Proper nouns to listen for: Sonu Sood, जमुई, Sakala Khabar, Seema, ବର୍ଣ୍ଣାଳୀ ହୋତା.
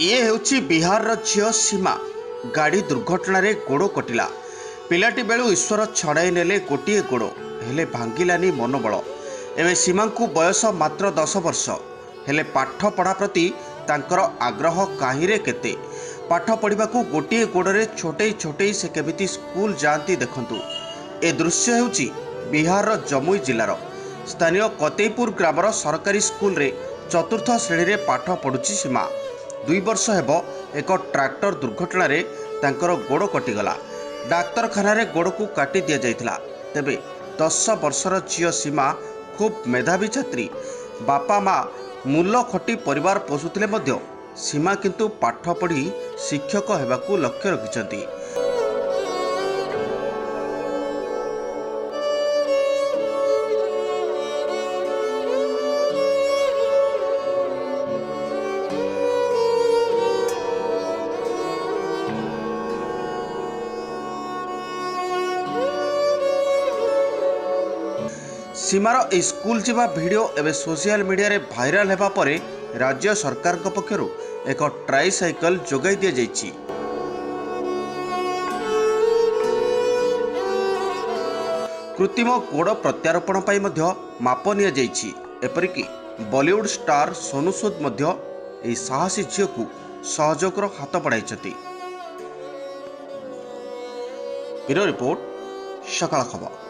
ये होची बिहार झियो सीमा गाड़ी दुर्घटना रे गोड़ कटिला। पिलाटी बेलू ईश्वर छड़ाई नेले गोटे गोड़ हेले भांगिलानी मनोबल। एवं सीमा को बयस मात्र 10 वर्ष हेले पाठ पढ़ा प्रति तांकर आग्रह कहीं रे केते। पाठ पढ़ा को गोटे गोड़े छोटे छोटे से केमिति स्कूल जाती देखंतु। ए दृश्य हेउची बिहार जमुई जिलार स्थानीय कतेपुर ग्रामर सरकारी स्कूल रे 4th श्रेणी रे पाठ पढ़ुची सीमा। 2 वर्ष हेब एक ट्रैक्टर दुर्घटना रे तांकर गोड़ कटिगला। डाक्तरखाना रे गोड़ को काटी दिया जाइतला। तेबे 10 वर्षर झियो सीमा खूब मेधावी छात्री। बापा माँ मूल खटी परिवार पोषुतिले मध्य सीमा किंतु पाठ पढ़ी शिक्षक हेबाकू लक्ष्य रखिछंती। सीमार ए स्कूल जावा भिडियो एवं सोशल मीडिया रे भाइराल हेबा परे राज्य सरकार पक्षर एक ट्राइसाइकल जोगाई दिया जाइछि। कृत्रिम गोड़ प्रत्यारोपण पाई मध्य माप निया जाइछि। एपरिकि बॉलीवुड स्टार सोनू सूद मध्य ए साहसी झियो को सहयोग रो हाथ बढ़ाइछथि। ब्यूरो रिपोर्ट सकाळ खबर।